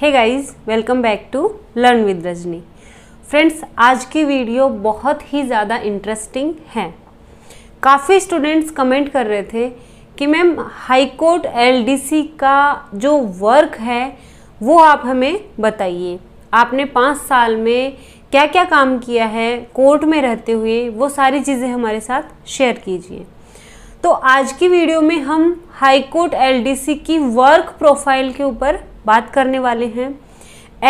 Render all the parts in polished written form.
Hey guys, welcome back to learn with Rajni. Friends, आज की video बहुत ही ज़्यादा इंटरेस्टिंग है। काफ़ी स्टूडेंट्स कमेंट कर रहे थे कि मैम हाई कोर्ट एलडीसी का जो वर्क है वो आप हमें बताइए, आपने 5 साल में क्या क्या काम किया है कोर्ट में रहते हुए, वो सारी चीज़ें हमारे साथ शेयर कीजिए। तो आज की वीडियो में हम हाई कोर्ट एलडीसी की वर्क प्रोफाइल के ऊपर बात करने वाले हैं।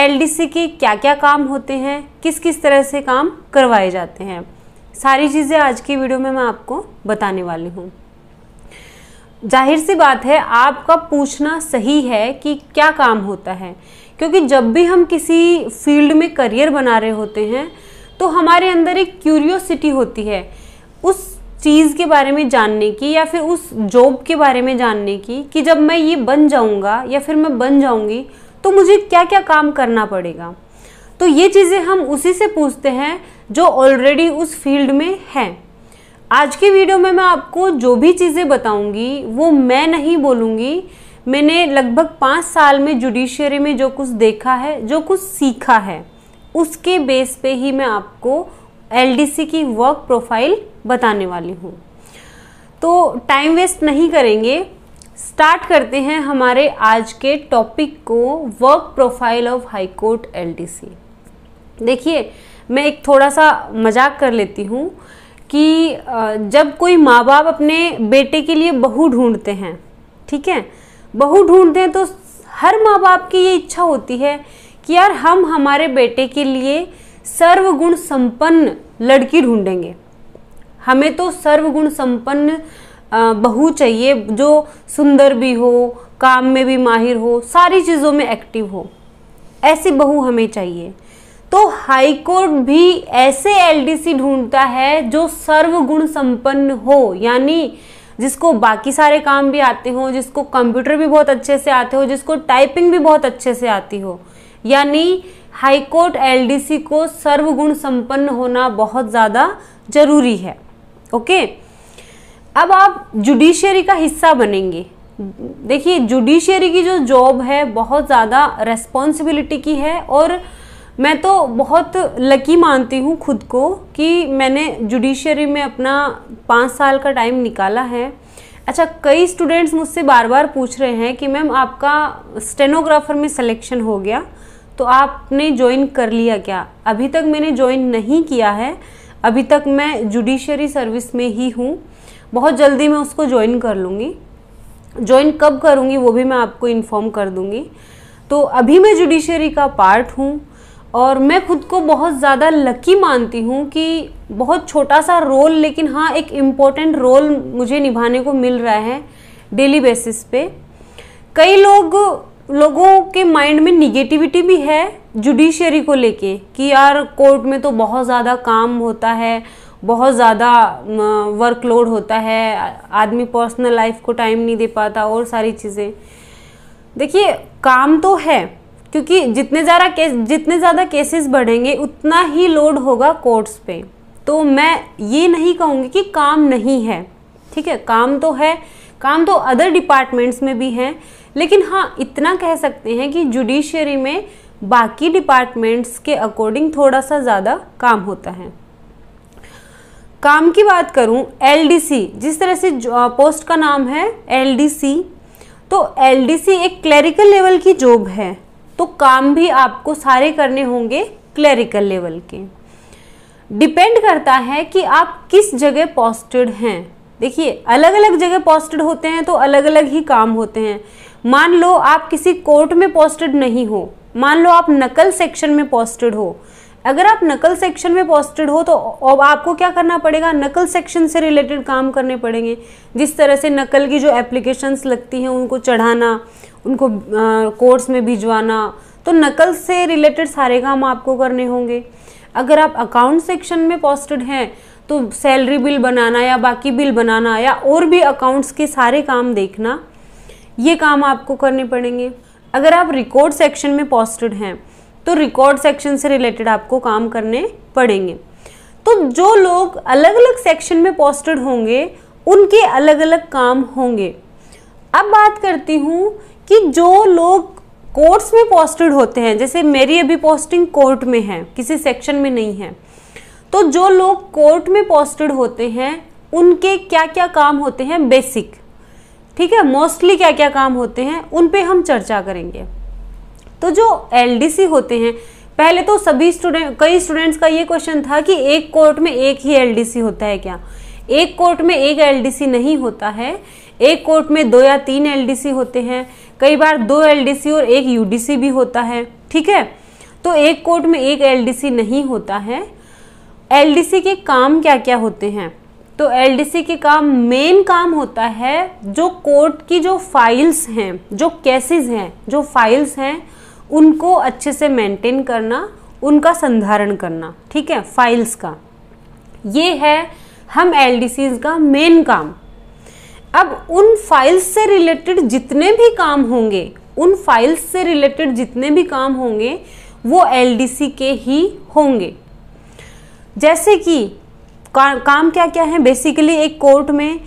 एलडीसी के क्या क्या काम होते हैं, किस किस तरह से काम करवाए जाते हैं, सारी चीज़ें आज की वीडियो में मैं आपको बताने वाली हूँ। जाहिर सी बात है, आपका पूछना सही है कि क्या काम होता है, क्योंकि जब भी हम किसी फील्ड में करियर बना रहे होते हैं तो हमारे अंदर एक क्यूरियोसिटी होती है उस चीज़ के बारे में जानने की या फिर उस जॉब के बारे में जानने की कि जब मैं ये बन जाऊंगा या फिर मैं बन जाऊंगी तो मुझे क्या क्या काम करना पड़ेगा। तो ये चीज़ें हम उसी से पूछते हैं जो ऑलरेडी उस फील्ड में हैं। आज की वीडियो में मैं आपको जो भी चीज़ें बताऊंगी वो मैं नहीं बोलूँगी। मैंने लगभग 5 साल में जुडिशरी में जो कुछ देखा है, जो कुछ सीखा है, उसके बेस पे ही मैं आपको एलडीसी की वर्क प्रोफाइल बताने वाली हूँ। तो टाइम वेस्ट नहीं करेंगे, स्टार्ट करते हैं हमारे आज के टॉपिक को, work profile of high court LDC. देखिए, मैं एक थोड़ा सा मजाक कर लेती हूँ कि जब कोई माँ बाप अपने बेटे के लिए बहू ढूंढते हैं, ठीक है, बहू ढूंढते हैं, तो हर माँ बाप की ये इच्छा होती है कि यार हम हमारे बेटे के लिए सर्वगुण संपन्न लड़की ढूंढेंगे, हमें तो सर्वगुण संपन्न बहू चाहिए जो सुंदर भी हो, काम में भी माहिर हो, सारी चीज़ों में एक्टिव हो, ऐसी बहू हमें चाहिए। तो हाई कोर्ट भी ऐसे एलडीसी ढूंढता है जो सर्वगुण संपन्न हो, यानी जिसको बाकी सारे काम भी आते हो, जिसको कंप्यूटर भी बहुत अच्छे से आते हो, जिसको टाइपिंग भी बहुत अच्छे से आती हो। यानी हाई कोर्ट एलडीसी को सर्वगुण संपन्न होना बहुत ज़्यादा जरूरी है। ओके, अब आप जुडिशरी का हिस्सा बनेंगे। देखिए, जुडिशरी की जो जॉब है बहुत ज़्यादा रेस्पॉन्सिबिलिटी की है, और मैं तो बहुत लकी मानती हूँ खुद को कि मैंने जुडिशरी में अपना 5 साल का टाइम निकाला है। अच्छा, कई स्टूडेंट्स मुझसे बार बार पूछ रहे हैं कि मैम आपका स्टेनोग्राफर में सिलेक्शन हो गया तो आपने ज्वाइन कर लिया क्या? अभी तक मैंने ज्वाइन नहीं किया है, अभी तक मैं जुडिशरी सर्विस में ही हूँ। बहुत जल्दी मैं उसको ज्वाइन कर लूँगी। ज्वाइन कब करूँगी वो भी मैं आपको इन्फॉर्म कर दूँगी। तो अभी मैं जुडिशरी का पार्ट हूँ, और मैं खुद को बहुत ज़्यादा लकी मानती हूँ कि बहुत छोटा सा रोल, लेकिन हाँ एक इम्पोर्टेंट रोल मुझे निभाने को मिल रहा है डेली बेसिस पे। कई लोगों के माइंड में निगेटिविटी भी है जुडिशरी को लेके कि यार कोर्ट में तो बहुत ज़्यादा काम होता है, बहुत ज़्यादा वर्कलोड होता है, आदमी पर्सनल लाइफ को टाइम नहीं दे पाता और सारी चीज़ें। देखिए, काम तो है, क्योंकि जितने ज़्यादा केसेस बढ़ेंगे उतना ही लोड होगा कोर्ट्स पे। तो मैं ये नहीं कहूँगी कि काम नहीं है, ठीक है, काम तो है, काम तो अदर डिपार्टमेंट्स में भी है, लेकिन हाँ इतना कह सकते हैं कि जुडिशरी में बाकी डिपार्टमेंट्स के अकॉर्डिंग थोड़ा सा ज़्यादा काम होता है। काम की बात करूँ, एलडीसी, जिस तरह से पोस्ट का नाम है एलडीसी, तो एलडीसी एक क्लरिकल लेवल की जॉब है, तो काम भी आपको सारे करने होंगे क्लरिकल लेवल के। डिपेंड करता है कि आप किस जगह पोस्टेड हैं। देखिए, अलग अलग जगह पोस्टेड होते हैं तो अलग अलग ही काम होते हैं। मान लो आप किसी कोर्ट में पोस्टेड नहीं हो, मान लो आप नकल सेक्शन में पोस्टेड हो। अगर आप नकल सेक्शन में पोस्टेड हो तो अब आपको क्या करना पड़ेगा, नकल सेक्शन से रिलेटेड काम करने पड़ेंगे। जिस तरह से नकल की जो एप्लीकेशंस लगती हैं उनको चढ़ाना, उनको कोर्ट्स में भिजवाना, तो नकल से रिलेटेड सारे काम आपको करने होंगे। अगर आप अकाउंट सेक्शन में पोस्टेड हैं तो सैलरी बिल बनाना या बाकी बिल बनाना या और भी अकाउंट्स के सारे काम देखना, ये काम आपको करने पड़ेंगे। अगर आप रिकॉर्ड सेक्शन में पोस्टेड हैं तो रिकॉर्ड सेक्शन से रिलेटेड आपको काम करने पड़ेंगे। तो जो लोग अलग अलग सेक्शन में पोस्टेड होंगे उनके अलग अलग काम होंगे। अब बात करती हूँ कि जो लोग कोर्ट्स में पोस्टेड होते हैं, जैसे मेरी अभी पोस्टिंग कोर्ट में है, किसी सेक्शन में नहीं है। तो जो लोग कोर्ट में पोस्टेड होते हैं उनके क्या क्या काम होते हैं बेसिक, ठीक है, मोस्टली क्या क्या काम होते हैं उन पे हम चर्चा करेंगे। तो जो एलडीसी होते हैं, पहले तो सभी स्टूडेंट, कई स्टूडेंट्स का ये क्वेश्चन था कि एक कोर्ट में एक ही एलडीसी होता है क्या? एक कोर्ट में एक एलडीसी नहीं होता है, एक कोर्ट में 2 या 3 एलडीसी होते हैं, कई बार 2 एलडीसी और 1 यूडीसी भी होता है, ठीक है। तो एक कोर्ट में एक एलडीसी नहीं होता है। एलडीसी के काम क्या क्या होते हैं? तो एलडीसी के काम, मेन काम होता है जो कोर्ट की जो फाइल्स हैं, जो केसेस हैं, जो फाइल्स हैं उनको अच्छे से मेंटेन करना, उनका संधारण करना, ठीक है, फाइल्स का। ये है हम एलडीसीज का मेन काम। अब उन फाइल्स से रिलेटेड जितने भी काम होंगे, उन फाइल्स से रिलेटेड जितने भी काम होंगे वो एलडीसी के ही होंगे। जैसे कि काम क्या क्या है बेसिकली एक कोर्ट में,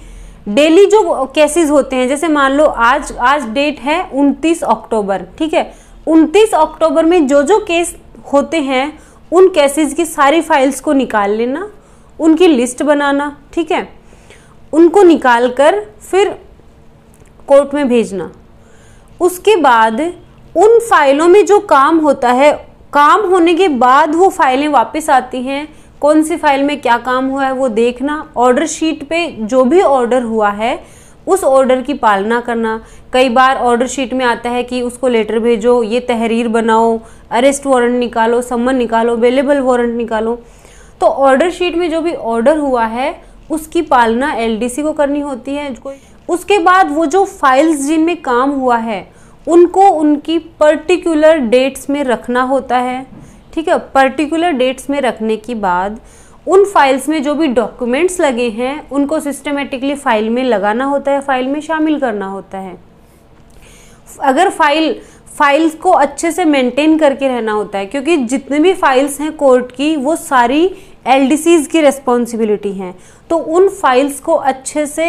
डेली जो केसेस होते हैं, जैसे मान लो आज डेट है 29 अक्टूबर, ठीक है। 29 अक्टूबर में जो जो केस होते हैं उन केसेस की सारी फाइल्स को निकाल लेना, उनकी लिस्ट बनाना, ठीक है, उनको निकाल कर फिर कोर्ट में भेजना। उसके बाद उन फाइलों में जो काम होता है, काम होने के बाद वो फाइलें वापस आती हैं, कौन सी फाइल में क्या काम हुआ है वो देखना, ऑर्डर शीट पे जो भी ऑर्डर हुआ है उस ऑर्डर की पालना करना। कई बार ऑर्डर शीट में आता है कि उसको लेटर भेजो, ये तहरीर बनाओ, अरेस्ट वारंट निकालो, सम्मन निकालो, बेलेबल वारंट निकालो। तो ऑर्डर शीट में जो भी ऑर्डर हुआ है उसकी पालना एलडीसी को करनी होती है। उसके बाद वो जो फाइल्स जिनमें काम हुआ है उनको उनकी पर्टिकुलर डेट्स में रखना होता है, ठीक है। पर्टिकुलर डेट्स में रखने के बाद उन फाइल्स में जो भी डॉक्यूमेंट्स लगे हैं उनको सिस्टमेटिकली फाइल में लगाना होता है, फाइल में शामिल करना होता है। अगर फाइल्स को अच्छे से मेंटेन करके रहना होता है, क्योंकि जितने भी फाइल्स हैं कोर्ट की वो सारी एलडीसीज की रिस्पॉन्सिबिलिटी हैं। तो उन फाइल्स को अच्छे से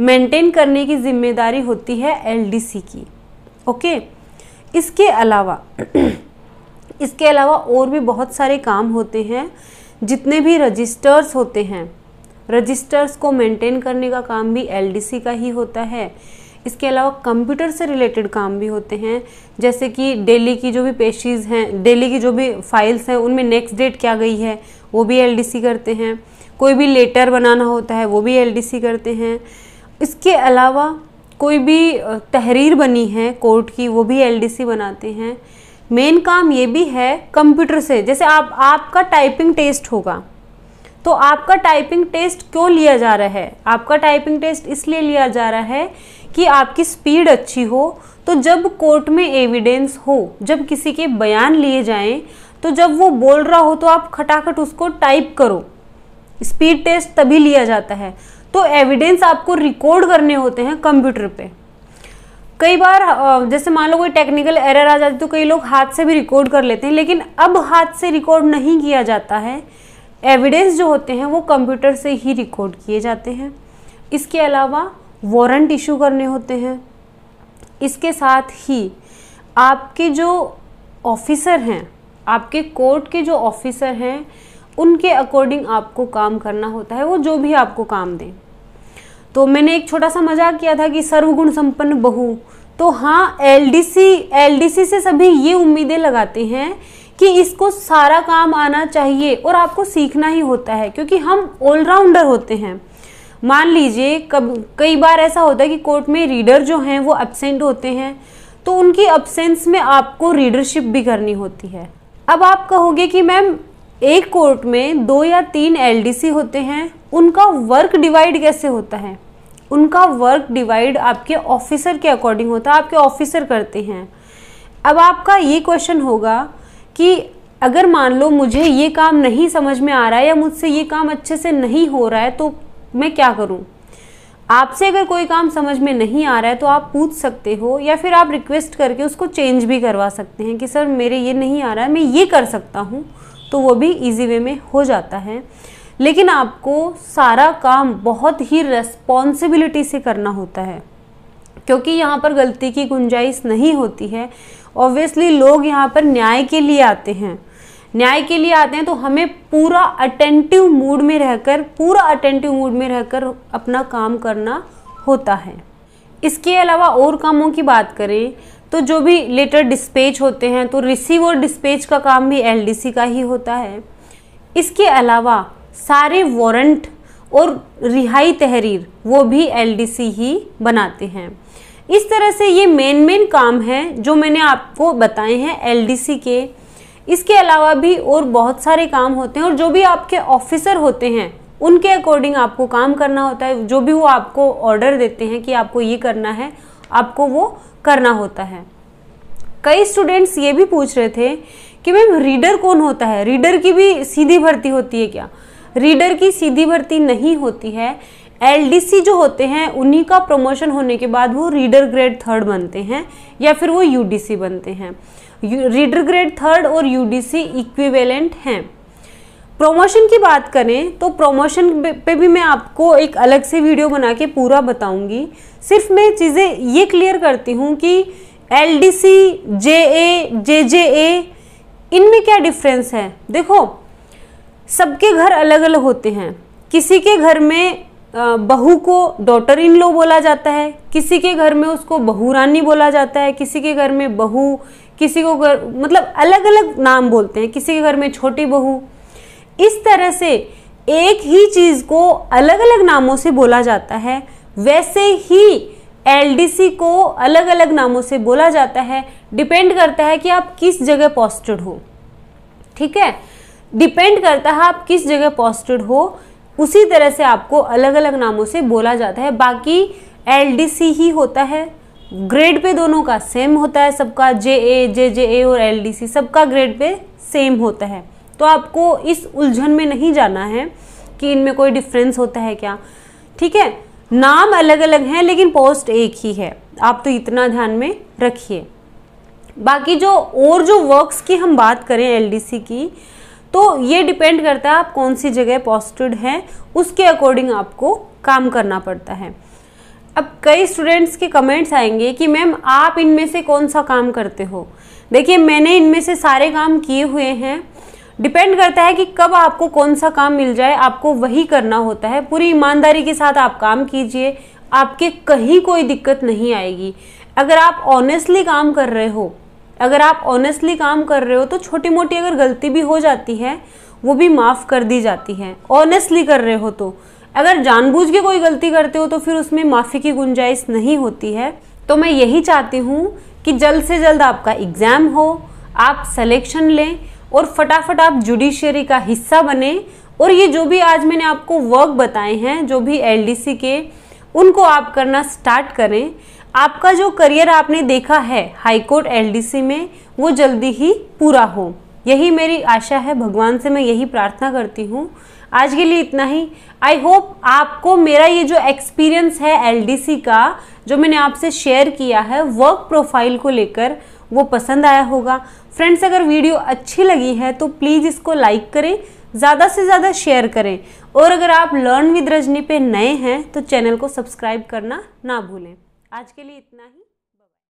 मेंटेन करने की जिम्मेदारी होती है एलडीसी की, ओके। इसके अलावा और भी बहुत सारे काम होते हैं। जितने भी रजिस्टर्स होते हैं, रजिस्टर्स को मेंटेन करने का काम भी एलडीसी का ही होता है। इसके अलावा कंप्यूटर से रिलेटेड काम भी होते हैं, जैसे कि डेली की जो भी पेशीज़ हैं, डेली की जो भी फाइल्स हैं उनमें नेक्स्ट डेट क्या गई है वो भी एलडीसी करते हैं। कोई भी लेटर बनाना होता है वो भी एलडीसी करते हैं। इसके अलावा कोई भी तहरीर बनी है कोर्ट की वो भी एलडीसी बनाते हैं। मेन काम ये भी है कंप्यूटर से, जैसे आपका टाइपिंग टेस्ट होगा, तो आपका टाइपिंग टेस्ट क्यों लिया जा रहा है? आपका टाइपिंग टेस्ट इसलिए लिया जा रहा है कि आपकी स्पीड अच्छी हो। तो जब कोर्ट में एविडेंस हो, जब किसी के बयान लिए जाएं, तो जब वो बोल रहा हो तो आप खटाखट उसको टाइप करो। स्पीड टेस्ट तभी लिया जाता है। तो एविडेंस आपको रिकॉर्ड करने होते हैं कंप्यूटर पे। कई बार जैसे मान लो कोई टेक्निकल एरर आ जाती है तो कई लोग हाथ से भी रिकॉर्ड कर लेते हैं, लेकिन अब हाथ से रिकॉर्ड नहीं किया जाता है। एविडेंस जो होते हैं वो कंप्यूटर से ही रिकॉर्ड किए जाते हैं। इसके अलावा वारंट इशू करने होते हैं। इसके साथ ही आपके जो ऑफिसर हैं, आपके कोर्ट के जो ऑफिसर हैं उनके अकॉर्डिंग आपको काम करना होता है, वो जो भी आपको काम दें। तो मैंने एक छोटा सा मजाक किया था कि सर्वगुण संपन्न बहू, तो हाँ, एलडीसी से सभी ये उम्मीदें लगाते हैं कि इसको सारा काम आना चाहिए और आपको सीखना ही होता है, क्योंकि हम ऑलराउंडर होते हैं। मान लीजिए कई बार ऐसा होता है कि कोर्ट में रीडर जो हैं वो एब्सेंट होते हैं, तो उनकी एब्सेंस में आपको रीडरशिप भी करनी होती है। अब आप कहोगे कि मैम एक कोर्ट में 2 या 3 एलडीसी होते हैं, उनका वर्क डिवाइड कैसे होता है? उनका वर्क डिवाइड आपके ऑफिसर के अकॉर्डिंग होता है, आपके ऑफिसर करते हैं। अब आपका ये क्वेश्चन होगा कि अगर मान लो मुझे ये काम नहीं समझ में आ रहा है या मुझसे ये काम अच्छे से नहीं हो रहा है तो मैं क्या करूं? आपसे अगर कोई काम समझ में नहीं आ रहा है तो आप पूछ सकते हो, या फिर आप रिक्वेस्ट करके उसको चेंज भी करवा सकते हैं कि सर मेरे ये नहीं आ रहा है, मैं ये कर सकता हूं, तो वो भी इजी वे में हो जाता है। लेकिन आपको सारा काम बहुत ही रेस्पॉन्सिबिलिटी से करना होता है, क्योंकि यहाँ पर गलती की गुंजाइश नहीं होती है ऑब्वियसली लोग यहाँ पर न्याय के लिए आते हैं, न्याय के लिए आते हैं तो हमें पूरा अटेंटिव मूड में रहकर अपना काम करना होता है। इसके अलावा और कामों की बात करें तो जो भी लेटर डिस्पैच होते हैं तो रिसीव और डिस्पैच का काम भी एलडीसी का ही होता है। इसके अलावा सारे वारंट और रिहाई तहरीर वो भी एलडीसी ही बनाते हैं। इस तरह से ये मेन काम हैं जो मैंने आपको बताए हैं एलडीसी के। इसके अलावा भी और बहुत सारे काम होते हैं और जो भी आपके ऑफिसर होते हैं उनके अकॉर्डिंग आपको काम करना होता है। जो भी वो आपको ऑर्डर देते हैं कि आपको ये करना है, आपको वो करना होता है। कई स्टूडेंट्स ये भी पूछ रहे थे कि मैम रीडर कौन होता है, रीडर की भी सीधी भर्ती होती है क्या? रीडर की सीधी भर्ती नहीं होती है। एलडीसी जो होते हैं उन्हीं का प्रमोशन होने के बाद वो रीडर ग्रेड थर्ड बनते हैं या फिर वो यूडीसी बनते हैं। रीडर ग्रेड थर्ड और यूडीसी इक्विवेलेंट हैं। प्रमोशन की बात करें तो प्रमोशन पे भी मैं आपको एक अलग से वीडियो बना के पूरा बताऊंगी। सिर्फ मैं चीज़ें ये क्लियर करती हूँ कि एलडीसी, जेए, जेजेए इनमें क्या डिफरेंस है। देखो, सबके घर अलग अलग होते हैं। किसी के घर में बहू को डॉटर इन लॉ बोला जाता है, किसी के घर में उसको बहू रानी बोला जाता है, किसी के घर में बहू, किसी को घर, मतलब अलग अलग नाम बोलते हैं, किसी के घर में छोटी बहू। इस तरह से एक ही चीज़ को अलग अलग नामों से बोला जाता है, वैसे ही एलडीसी को अलग अलग नामों से बोला जाता है। डिपेंड करता है कि आप किस जगह पोस्टेड हो, ठीक है, डिपेंड करता है आप किस जगह पोस्टेड हो, उसी तरह से आपको अलग अलग नामों से बोला जाता है। बाकी एलडीसी ही होता है। ग्रेड पे दोनों का सेम होता है सबका, जेए, जेजेए और एलडीसी सबका ग्रेड पे सेम होता है। तो आपको इस उलझन में नहीं जाना है कि इनमें कोई डिफरेंस होता है क्या, ठीक है। नाम अलग अलग हैं लेकिन पोस्ट एक ही है, आप तो इतना ध्यान में रखिए। बाकी जो और जो वर्क्स की हम बात करें एलडीसी की, तो ये डिपेंड करता है आप कौन सी जगह पोस्टेड हैं, उसके अकॉर्डिंग आपको काम करना पड़ता है। अब कई स्टूडेंट्स के कमेंट्स आएंगे कि मैम आप इनमें से कौन सा काम करते हो। देखिए, मैंने इनमें से सारे काम किए हुए हैं। डिपेंड करता है कि कब आपको कौन सा काम मिल जाए, आपको वही करना होता है। पूरी ईमानदारी के साथ आप काम कीजिए, आपके कहीं कोई दिक्कत नहीं आएगी। अगर आप ऑनेस्टली काम कर रहे हो तो छोटी मोटी अगर गलती भी हो जाती है वो भी माफ़ कर दी जाती है, ऑनेस्टली कर रहे हो तो। अगर जानबूझ के कोई गलती करते हो तो फिर उसमें माफ़ी की गुंजाइश नहीं होती है। तो मैं यही चाहती हूँ कि जल्द से जल्द आपका एग्ज़ाम हो, आप सिलेक्शन लें और फटाफट आप जुडिशरी का हिस्सा बने। और ये जो भी आज मैंने आपको वर्क बताए हैं जो भी एलडीसी के, उनको आप करना स्टार्ट करें। आपका जो करियर आपने देखा है हाई कोर्ट एलडीसी में वो जल्दी ही पूरा हो, यही मेरी आशा है। भगवान से मैं यही प्रार्थना करती हूँ। आज के लिए इतना ही। आई होप आपको मेरा ये जो एक्सपीरियंस है एलडीसी का जो मैंने आपसे शेयर किया है वर्क प्रोफाइल को लेकर, वो पसंद आया होगा। फ्रेंड्स, अगर वीडियो अच्छी लगी है तो प्लीज़ इसको लाइक करें, ज़्यादा से ज़्यादा शेयर करें और अगर आप लर्न विद रजनी पे नए हैं तो चैनल को सब्सक्राइब करना ना भूलें। आज के लिए इतना ही।